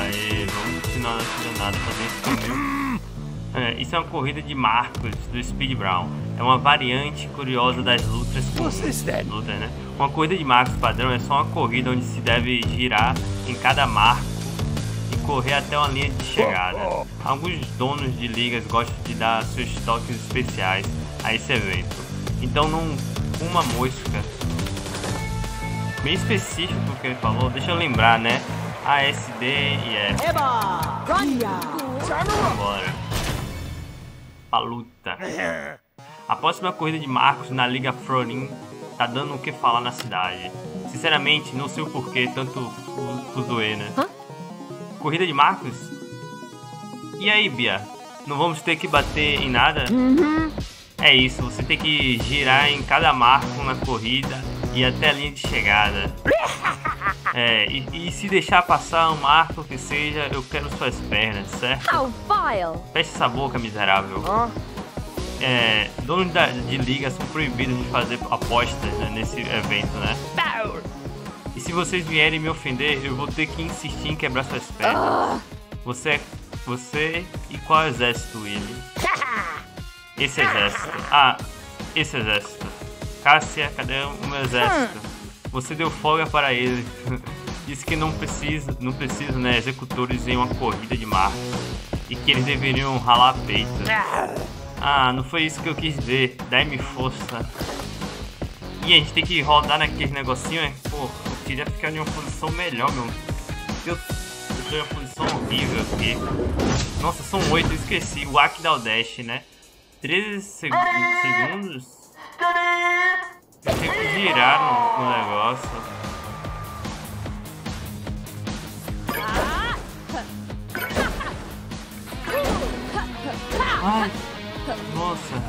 Aê, vamos, senão não tira nada, fazer isso comigo. Isso é uma corrida de marcos do Speed Brawl. É uma variante curiosa das lutas comuns, né? Uma corrida de marcos padrão é só uma corrida onde se deve girar em cada marco e correr até uma linha de chegada. Alguns donos de ligas gostam de dar seus toques especiais a esse evento. Então não uma mosca. Bem específico o que ele falou, deixa eu lembrar, né? A, S, D e F. Eba! Bora. A luta. A próxima corrida de Marcos na Liga Florin tá dando o que falar na cidade. Sinceramente, não sei o porquê, tanto fuzuê, né? Corrida de Marcos? E aí, Bia? Não vamos ter que bater em nada? É isso, você tem que girar em cada marco na corrida e até a linha de chegada. E se deixar passar um marco que seja, eu quero suas pernas, certo? Fecha essa boca, miserável. Donos de liga são proibidos de fazer apostas, né, nesse evento, né? E se vocês vierem me ofender, eu vou ter que insistir em quebrar suas pernas. Você e qual exército, Willy? Esse exército. Esse exército. Cássia, cadê o meu exército? Você deu folga para ele. Disse que não precisa, né, executores em uma corrida de marca e que eles deveriam ralar peito. Não foi isso que eu quis dizer. Dá-me força. E a gente tem que rodar naqueles negocinhos, né? Pô, eu queria ficar em uma posição melhor, meu. Eu tô em uma posição horrível aqui. Nossa, são 8, eu esqueci. O hack da dash, né? 13 segundos? Tem que girar no negócio. Ai, nossa.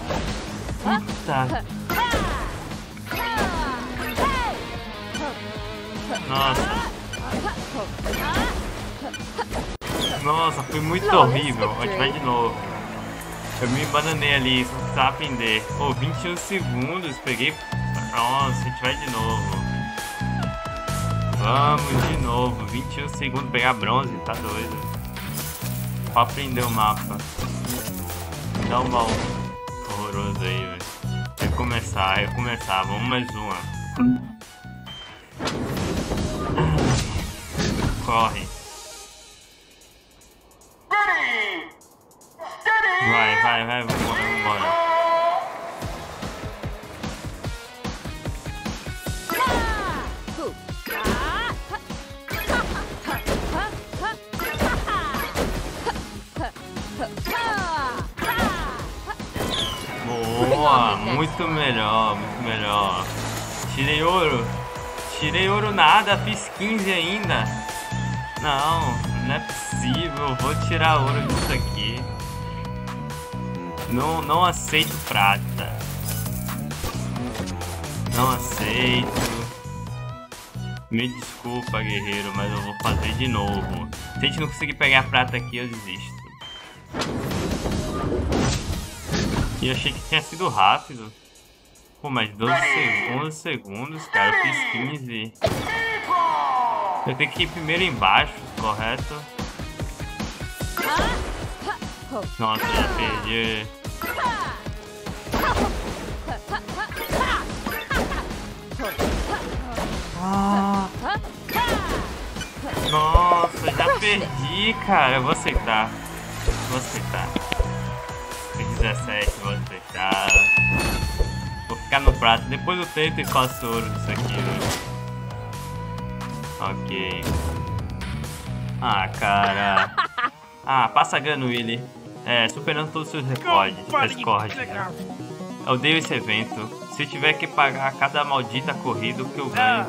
Puta. Nossa, foi muito horrível. A gente vai de novo. Eu me bananei ali, precisava aprender. Pô, 21 segundos, peguei. Nossa, a gente vai de novo. Vamos de novo. 21 segundos, pegar bronze, tá doido. Pra aprender o mapa. Me dá um baú horroroso aí, velho. Recomeçar. Vamos mais uma. Corre. Vai, vambora. Boa, muito melhor. Tirei ouro nada, fiz 15 ainda. Não é possível, vou tirar ouro disso aqui. Não aceito prata. Não aceito. Me desculpa, guerreiro, mas eu vou fazer de novo. Se a gente não conseguir pegar a prata aqui, eu desisto. E eu achei que tinha sido rápido. Pô, mas 11 segundos, cara, eu fiz 15. Eu tenho que ir primeiro embaixo, correto? Nossa, já perdi. Nossa, já perdi, cara. Eu vou aceitar. 17, vou aceitar. Vou ficar no prato. Depois eu tento e faço ouro disso aqui, viu? Ok. Cara. Passa a grana, Willy. Superando todos os seus recordes. Eu odeio esse evento. Se eu tiver que pagar cada maldita corrida, o que eu ganho?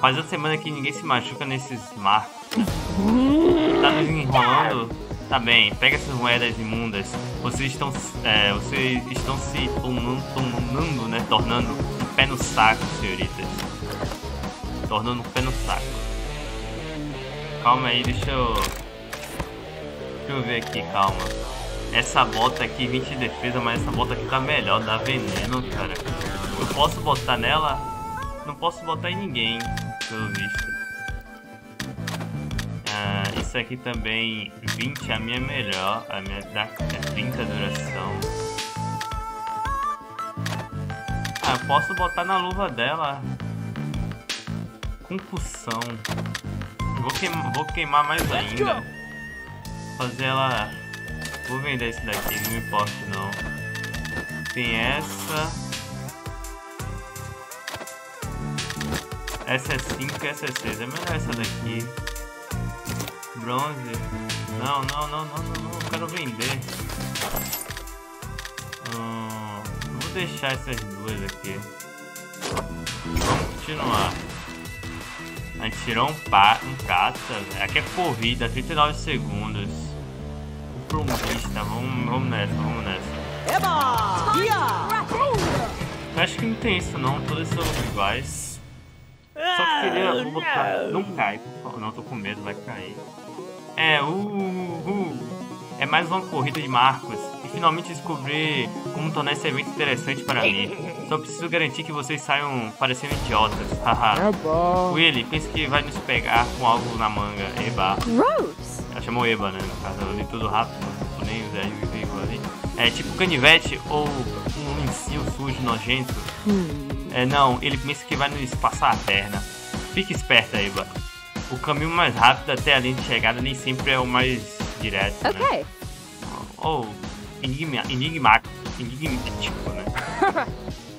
Faz uma semana que ninguém se machuca nesses marcos. Tá nos enrolando? Tá bem, pega essas moedas imundas. Vocês estão se tornando, né? Tornando um pé no saco, senhoritas. Tornando um pé no saco. Calma aí, deixa eu ver aqui, calma. Essa bota aqui, 20 de defesa, mas essa bota aqui tá melhor, dá veneno, cara. Eu posso botar nela? Não posso botar em ninguém, pelo visto. Isso Essa aqui também, 20, a minha é melhor. A minha dá 30 duração. Ah, eu posso botar na luva dela. Concussão. Vou queimar mais ainda. Fazer ela... Vou vender esse daqui, não me importa não. Tem essa. Essa é 5 e essa é 6. É melhor essa daqui. Bronze. Não. Eu quero vender. Vou deixar essas duas aqui. Vamos continuar. A gente tirou um prata. Aqui é corrida, 39 segundos. Pro mista, vamos nessa. Eu acho que não tem isso não, todas são iguais. Só queria botar. Não cai, por favor. Não, tô com medo, vai cair. É mais uma corrida de marcos. E finalmente descobri como tornar esse evento interessante para mim. Só preciso garantir que vocês saiam parecendo idiotas. Haha. Willy, pensa que vai nos pegar com algo na manga. Eba. Ela chamou Eba, né? No caso, eu li tudo rápido. Nem o 10 veículos ali. É tipo canivete ou um lencinho sujo, nojento. Não, ele pensa que vai nos passar a perna. Fique esperta, Eba. O caminho mais rápido até a linha de chegada nem sempre é o mais direto, né? Ou enigmático, né?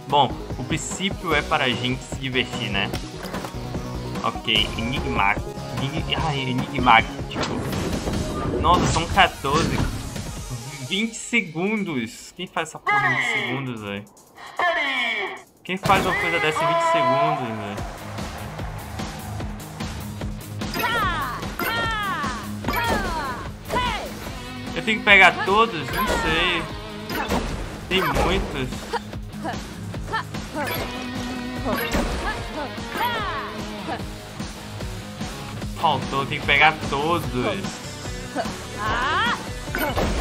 Bom, o princípio é para a gente se divertir, né? Ok, enigmático. Enigmático. Nossa, são 14. 20 segundos. Quem faz essa porra em 20 segundos, velho? Quem faz uma coisa dessa em 20 segundos, velho? Eu tenho que pegar todos? Não sei. Tem muitos. Faltou, tem que pegar todos.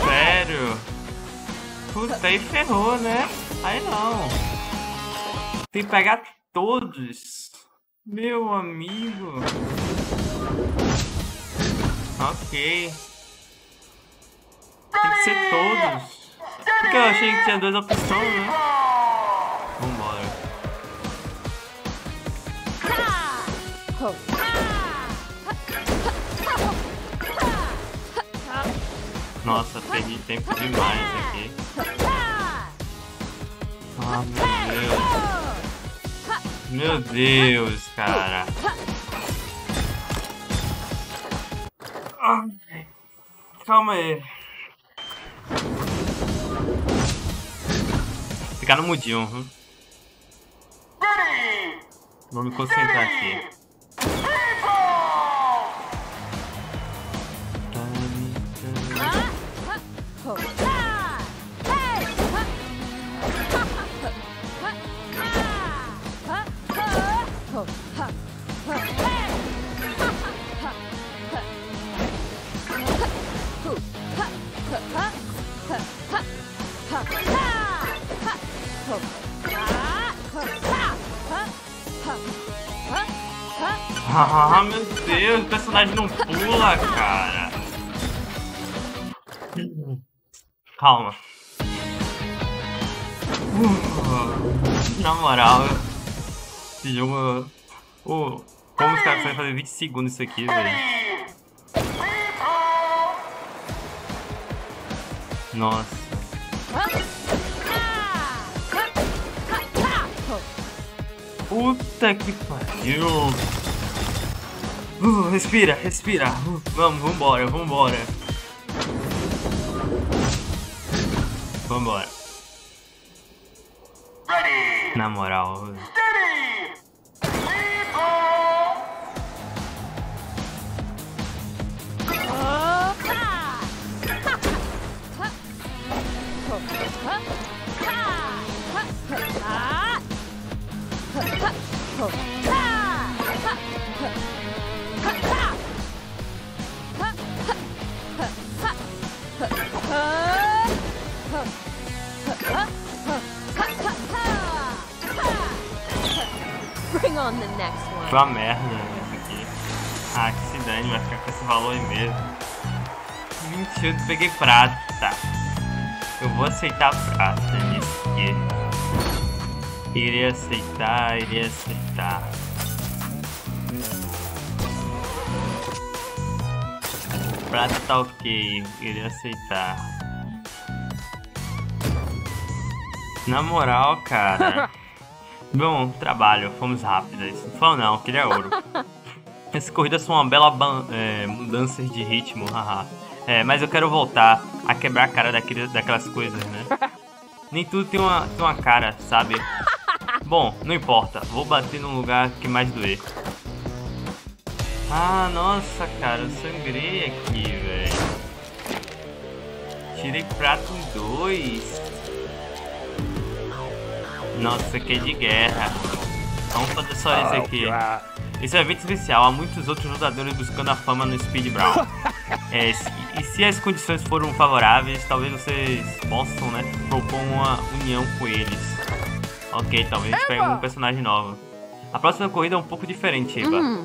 Sério? Puta, aí ferrou, né? Aí não. Tem que pegar todos. Meu amigo. Ok. Tem que ser todos. Porque eu achei que tinha duas opções, né? Vambora. Nossa, perdi tempo demais aqui. Ah, meu Deus. Meu Deus, cara. Calma aí. Ficar no mudinho. Vou me concentrar aqui. Ah, meu Deus, o personagem não pula, cara. Calma. Na moral, esse jogo... como os caras conseguem fazer 20 segundos isso aqui, velho? Nossa. Puta que pariu. Respira. Vambora. Na moral. Bring on the next one. Foi uma merda isso aqui. Ah, que se dane, vai ficar com esse valor aí mesmo. 28, peguei prata. Eu vou aceitar prata, porque irei aceitar, Prata tá ok, irei aceitar. Na moral, cara. Bom trabalho, fomos rápidos. Não foi não, queria ouro. Essa corrida foi uma bela mudança de ritmo, haha. É, mas eu quero voltar a quebrar a cara daquelas coisas, né? Nem tudo tem uma cara, sabe? Bom, não importa. Vou bater num lugar que mais doer. Ah, nossa, cara. Eu sangrei aqui, velho. Tirei prato 2. Nossa, isso aqui é de guerra. Vamos fazer só isso aqui. Esse é um evento especial. Há muitos outros lutadores buscando a fama no Speed Brawl. É, e se as condições foram favoráveis, talvez vocês possam, né, propor uma união com eles. Ok, talvez a gente pegue um personagem novo. A próxima corrida é um pouco diferente, Eba.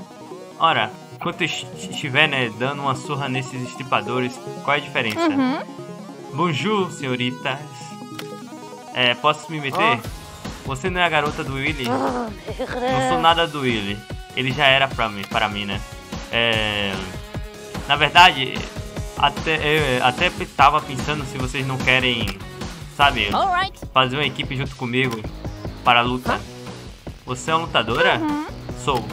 Ora, enquanto estiver, né, dando uma surra nesses estripadores, qual é a diferença? Bonjour, senhoritas. É, posso me meter? Você não é a garota do Willy? Não sou nada do Willy. Ele já era para mim, né? É... Na verdade, eu até estava pensando se vocês não querem, sabe, fazer uma equipe junto comigo para a luta. Você é uma lutadora? Sou.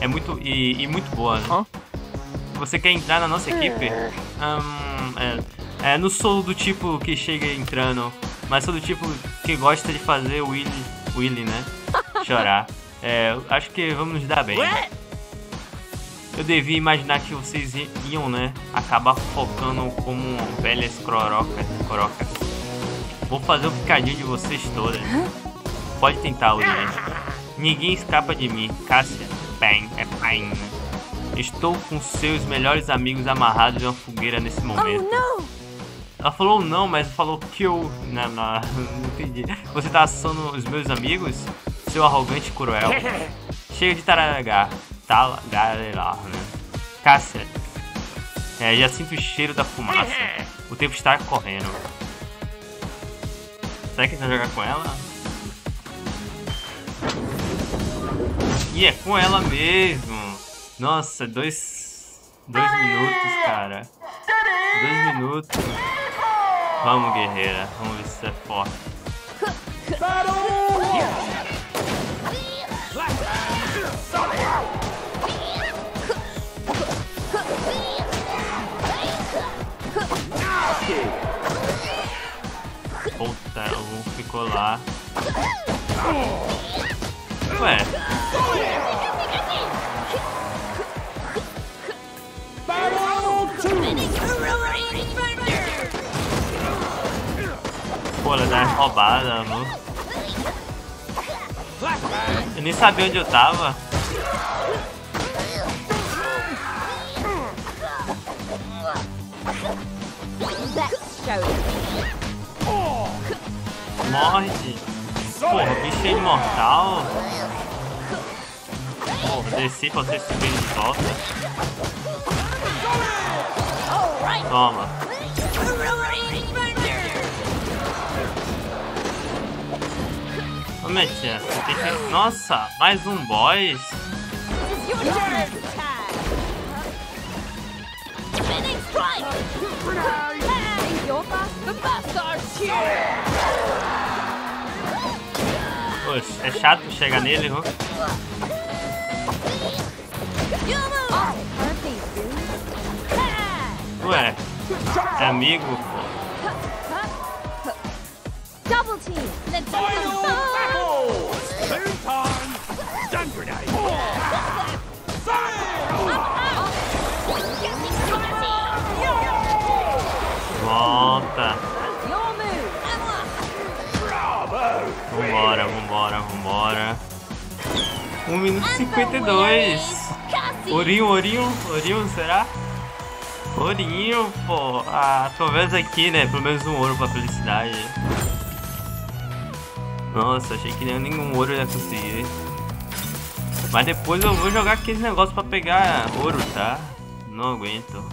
É muito e muito boa, né? Você quer entrar na nossa equipe? Não sou do tipo que chega entrando, mas sou do tipo que gosta de fazer o Willy, né? Chorar. É, acho que vamos nos dar bem. Eu devia imaginar que vocês iam, né, acabar focando como velhas corocas. Vou fazer um picadinho de vocês todas. Pode tentar, Yuri. Ninguém escapa de mim. Cássia, bem, né? Estou com seus melhores amigos amarrados em uma fogueira nesse momento. Ela falou não, mas falou que eu... Não entendi. Você tá assando os meus amigos? Seu arrogante e cruel. Chega de taragar. Né? Cássia, já sinto o cheiro da fumaça. O tempo está correndo. Será que vai jogar com ela? E é com ela mesmo. Nossa, dois minutos, cara. 2 minutos. Vamos, guerreira. Vamos ver se você é forte. Puta, o ficou lá. Ué. Pô, ela dá roubada, amor. Eu nem sabia onde eu tava. Morde. Porra, bicho é imortal. Porra, desci pra vocês subirem de volta. Toma. Ô, tia, tem que... Nossa, mais um boss. Poxa, é chato chegar nele, viu? Ué, é amigo, pô. Volta. Vambora. 1 minuto e 52. Ourinho, será? Ourinho, pô. Ah, talvez aqui, né? Pelo menos um ouro pra felicidade. Nossa, achei que nenhum ouro ia conseguir. Mas depois eu vou jogar aquele negócio pra pegar ouro, tá? Não aguento.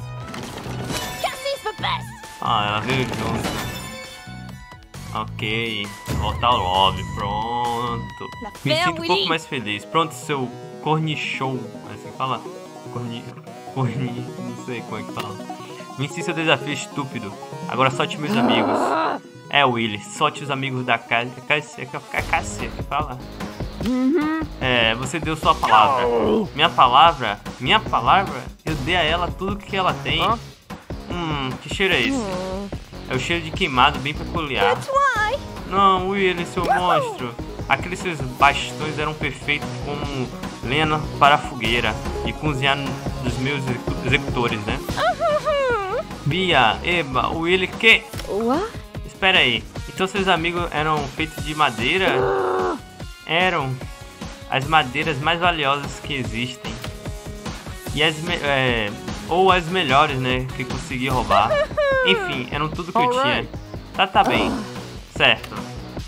Ah, ela veio junto. Ok. Voltar ao lobby. Pronto. Me sinto um pouco mais feliz. Pronto, seu cornichão. É assim que fala? Corni... Não sei como é que fala. Venci seu desafio estúpido. Agora solte meus amigos. É, Willy. Solte os amigos da Cássia. É Cássia que fala? É, você deu sua palavra. Minha palavra? Minha palavra? Eu dei a ela tudo que ela tem. Que cheiro é esse? É o cheiro de queimado bem peculiar. Não, Willy, seu monstro. Aqueles seus bastões eram perfeitos como lenha para a fogueira e cozinhar dos meus executores, né? Bia, Eba, Willy, que? Espera aí, então seus amigos eram feitos de madeira? Eram as madeiras mais valiosas que existem. E as ou as melhores, né? Que consegui roubar. Enfim, eram tudo que eu tinha. Tá bem. Certo.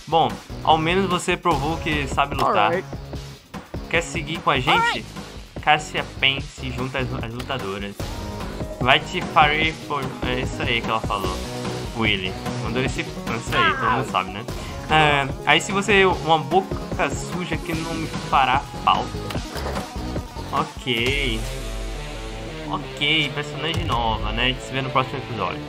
Bom, ao menos você provou que sabe lutar. Quer seguir com a gente? Cássia Pen se junta às lutadoras. Vai te fazer por... É isso aí que ela falou. Willy. Quando ele se... É isso aí, todo mundo sabe, né? É, aí se você... Uma boca suja que não me fará falta. Ok. Ok, personagem nova, né? A gente se vê no próximo episódio.